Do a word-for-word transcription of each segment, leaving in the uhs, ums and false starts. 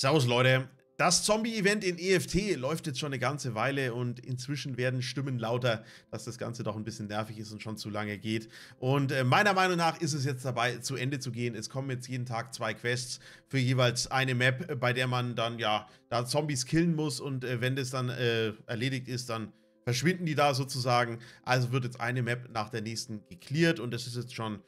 Servus Leute, das Zombie-Event in E F T läuft jetzt schon eine ganze Weile und inzwischen werden Stimmen lauter, dass das Ganze doch ein bisschen nervig ist und schon zu lange geht. Und meiner Meinung nach ist es jetzt dabei, zu Ende zu gehen. Es kommen jetzt jeden Tag zwei Quests für jeweils eine Map, bei der man dann ja da Zombies killen muss und äh, wenn das dann äh, erledigt ist, dann verschwinden die da sozusagen. Also wird jetzt eine Map nach der nächsten gecleart und das ist jetzt schon,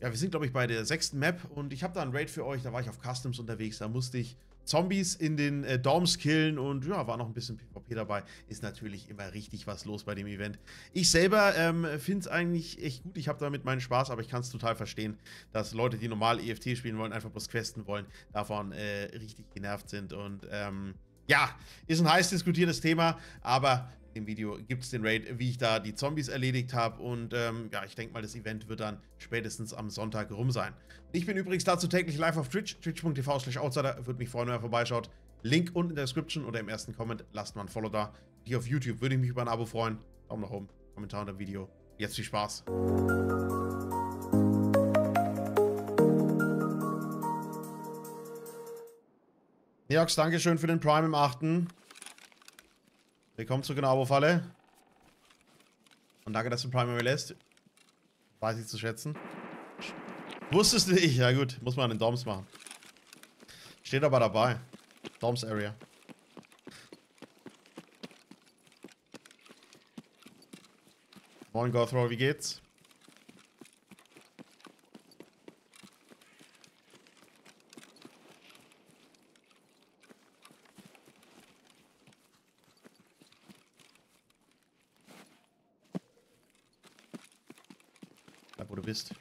ja, wir sind glaube ich bei der sechsten Map und ich habe da einen Raid für euch, da war ich auf Customs unterwegs, da musste ich Zombies in den äh, Dorms killen und ja, war noch ein bisschen PvP dabei. Ist natürlich immer richtig was los bei dem Event. Ich selber ähm, finde es eigentlich echt gut. Ich habe damit meinen Spaß, aber ich kann es total verstehen, dass Leute, die normal E F T spielen wollen, einfach bloß questen wollen, davon äh, richtig genervt sind. Und ähm, ja, ist ein heiß diskutiertes Thema, aber im Video gibt es den Raid, wie ich da die Zombies erledigt habe und ähm, ja, ich denke mal, das Event wird dann spätestens am Sonntag rum sein. Ich bin übrigens dazu täglich live auf Twitch, twitch punkt t v slash outsider, würde mich freuen, wenn ihr vorbeischaut. Link unten in der Description oder im ersten Comment, lasst mal ein Follow da. Hier auf YouTube würde ich mich über ein Abo freuen. Daumen nach oben, Kommentar unter dem Video. Jetzt viel Spaß. Neox, Dankeschön für den Prime im achten Willkommen zu einer Abo-Falle. Und danke, dass du Primary lässt. Weiß ich zu schätzen. Wusstest du nicht? Ja gut, muss man an den Dorms machen. Steht aber dabei. Dorms Area. Moin Gothrow, wie geht's? Wo du bist.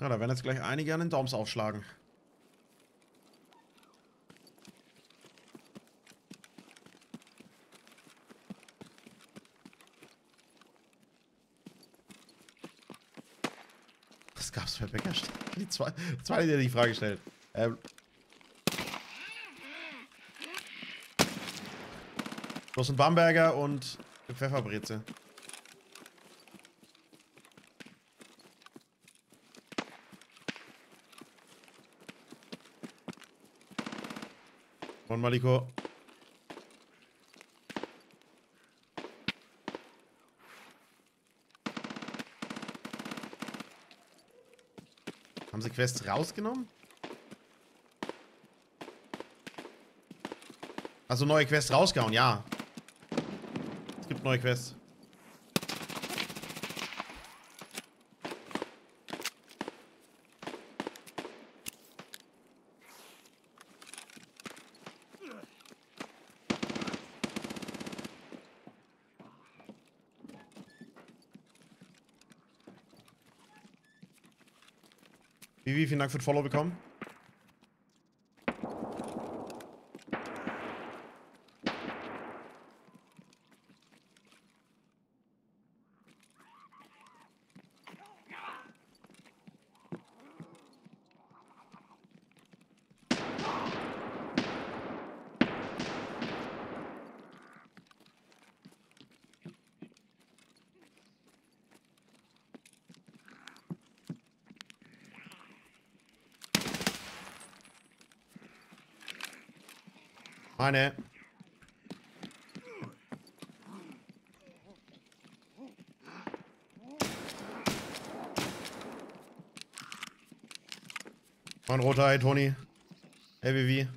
Ja, da werden jetzt gleich einige an den Dorms aufschlagen. Gab's für Bäcker? Die zwei, zwei, die die Frage stellt. Ähm. Bloß ein Bamberger und eine Pfefferbreze. Und Maliko. Haben sie Quests rausgenommen? Also neue Quests rausgehauen, ja. Es gibt neue Quests. Vivi, vielen Dank für den Follow bekommen. Meine. Mein roter, hey Toni. Hey, Vivi.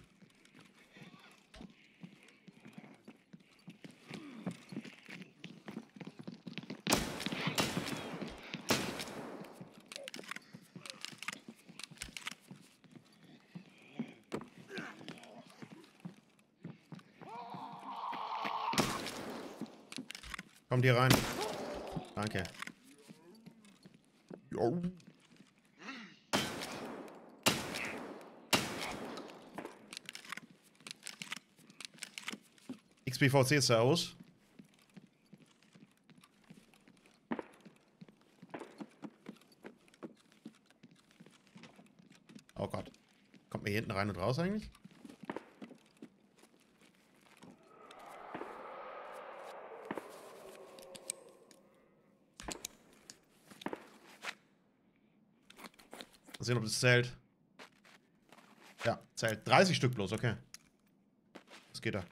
Kommt hier rein. Danke. Jo. X B V C ist da aus. Oh Gott. Kommt Kommt man hier hinten rein und raus eigentlich? Mal sehen, ob das zählt. Ja, zählt. dreißig Stück bloß, okay. Was geht da?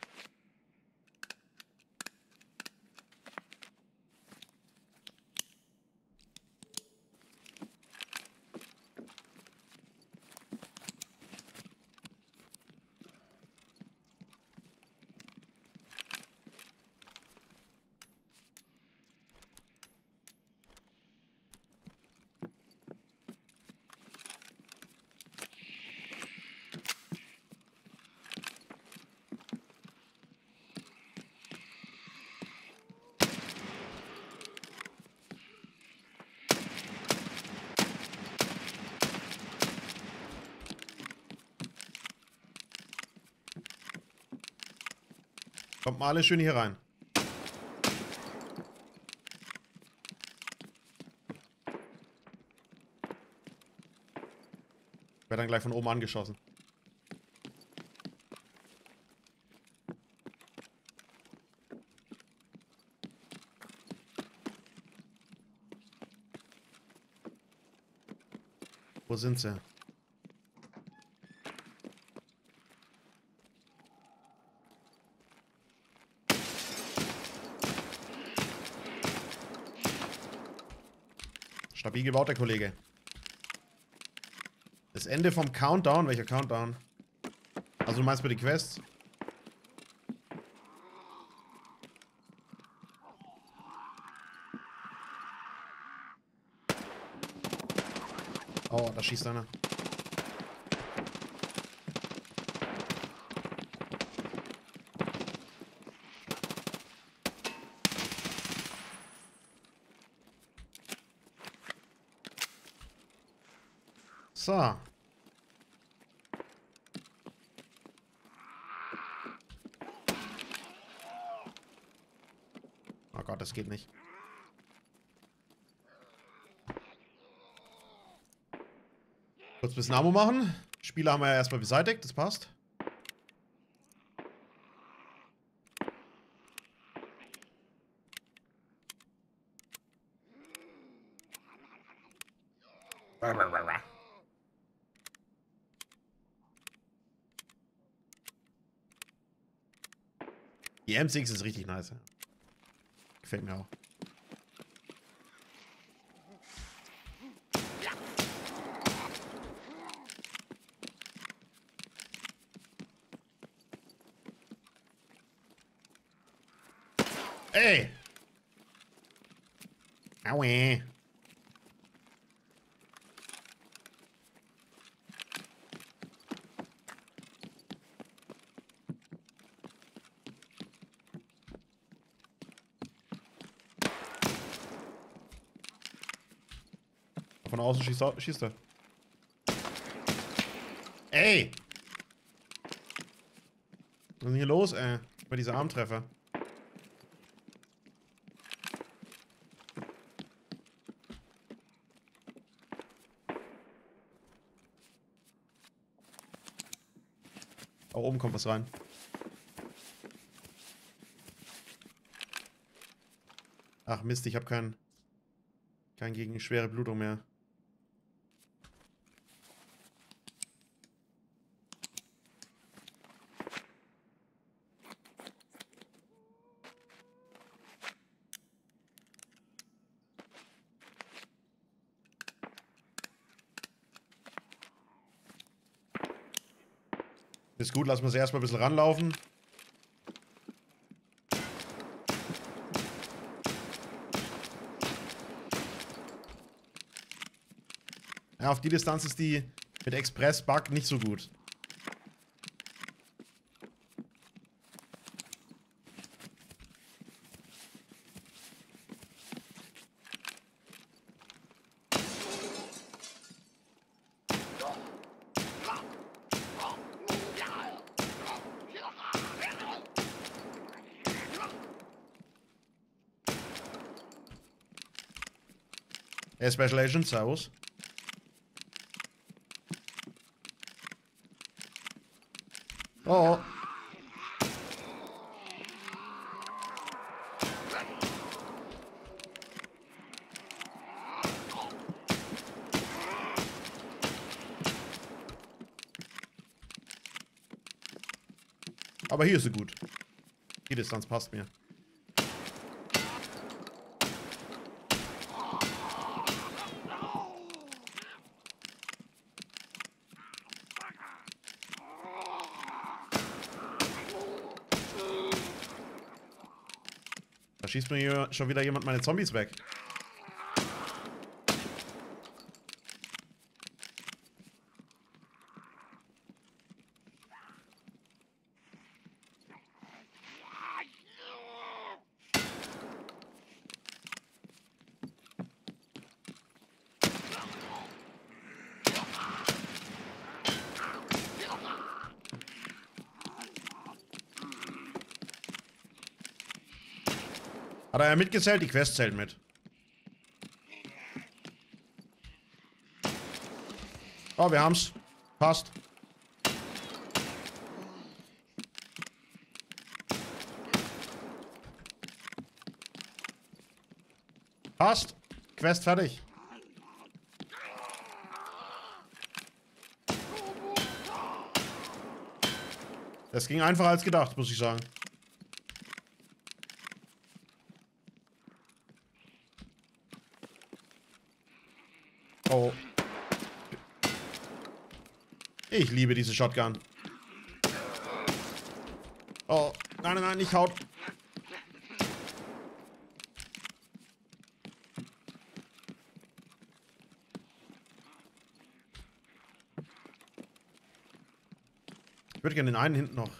Kommt mal alle schön hier rein. Ich werde dann gleich von oben angeschossen. Wo sind sie? Stabil gebaut, der Kollege. Das Ende vom Countdown? Welcher Countdown? Also du meinst bei den Quests? Oh, da schießt einer. So. Oh Gott, das geht nicht. Kurz ein bisschen Ammo machen. Spieler haben wir ja erstmal beseitigt, das passt. Die M sechs ist richtig nice. Gefällt mir auch. Ey! Aue! Von außen schießt er. Schießt er. Ey! Was ist denn hier los, ey? Bei dieser Armtreffer. Da oben kommt was rein. Ach Mist, ich habe keinen. Kein gegen schwere Blutung mehr. Ist gut, lassen wir sie erstmal ein bisschen ranlaufen. Ja, auf die Distanz ist die mit Express-Bug nicht so gut. Special Agent, servus. Oh. Aber hier ist sie gut. Die Distanz passt mir. Da schießt mir hier schon wieder jemand meine Zombies weg. Hat er ja mitgezählt? Die Quest zählt mit. Oh, wir haben's. Passt. Passt. Quest fertig. Das ging einfacher als gedacht, muss ich sagen. Oh. Ich liebe diese Shotgun. Oh, nein, nein, nein, nicht haut. Ich würde gerne den einen hinten noch.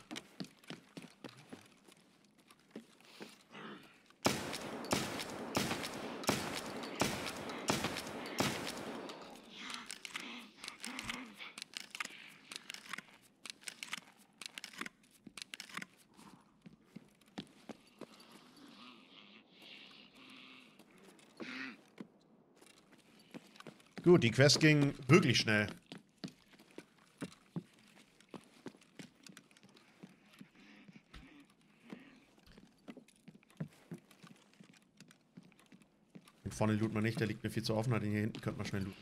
Gut, die Quest ging wirklich schnell. Hier vorne looten wir nicht, der liegt mir viel zu offen, den hier hinten könnte man schnell looten.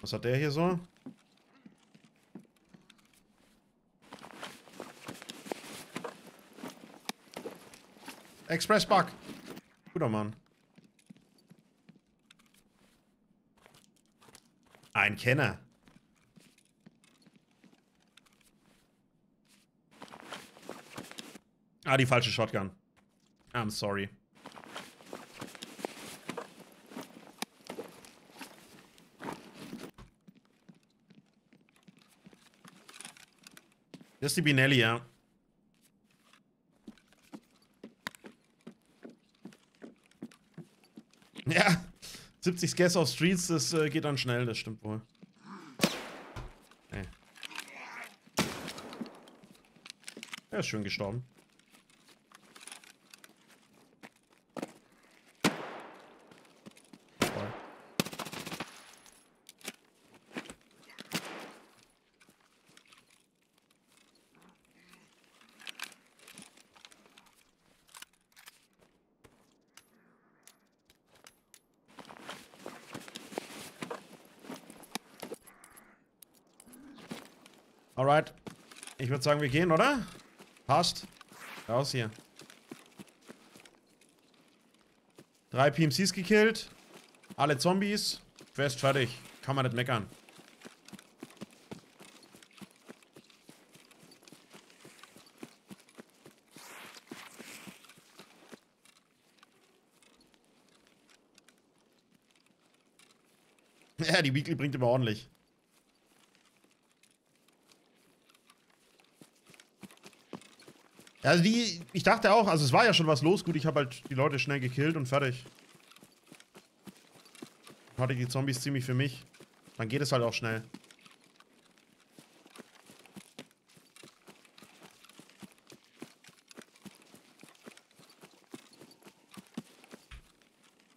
Was hat der hier so? Express Bug. Guter Mann. Ein Kenner. Ah, die falsche Shotgun. I'm sorry. Das ist die Benelli, ja. Ja, siebzig Scats auf Streets, das äh, geht dann schnell, das stimmt wohl. Hey. Er ist schön gestorben. Alright, ich würde sagen, wir gehen, oder? Passt. Raus hier. Drei P M Cs gekillt. Alle Zombies. Quest fertig. Kann man nicht meckern. Ja, die Weekly bringt immer ordentlich. Also die, ich dachte auch, also es war ja schon was los. Gut, ich habe halt die Leute schnell gekillt und fertig. Hatte die Zombies ziemlich für mich. Dann geht es halt auch schnell.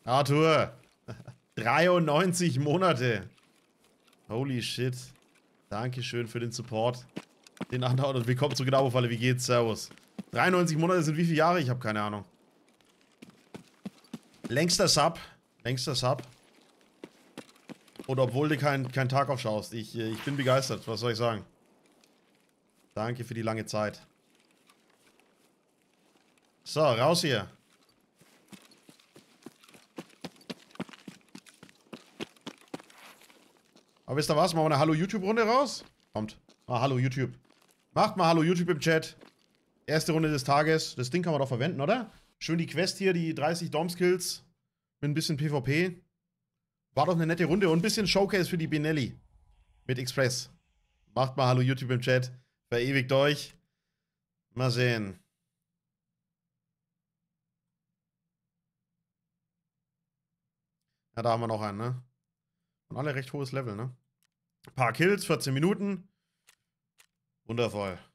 Arthur! dreiundneunzig Monate! Holy shit. Dankeschön für den Support. Den Anhalt und willkommen zu Gedankenfalle. Wie geht's? Servus. dreiundneunzig Monate sind wie viele Jahre? Ich habe keine Ahnung. Längster Sub. Längster Sub. Und obwohl du keinen kein Tag aufschaust. Ich, ich bin begeistert. Was soll ich sagen? Danke für die lange Zeit. So, raus hier. Aber wisst ihr was? Machen wir eine Hallo-YouTube-Runde raus? Kommt. Mal Hallo-YouTube. Macht mal Hallo-YouTube im Chat. Erste Runde des Tages. Das Ding kann man doch verwenden, oder? Schön die Quest hier, die dreißig Dom-Skills. Mit ein bisschen PvP. War doch eine nette Runde und ein bisschen Showcase für die Benelli. Mit Express. Macht mal Hallo-YouTube im Chat. Verewigt euch. Mal sehen. Ja, da haben wir noch einen, ne? Und alle recht hohes Level, ne? Ein paar Kills, vierzehn Minuten. Wundervoll.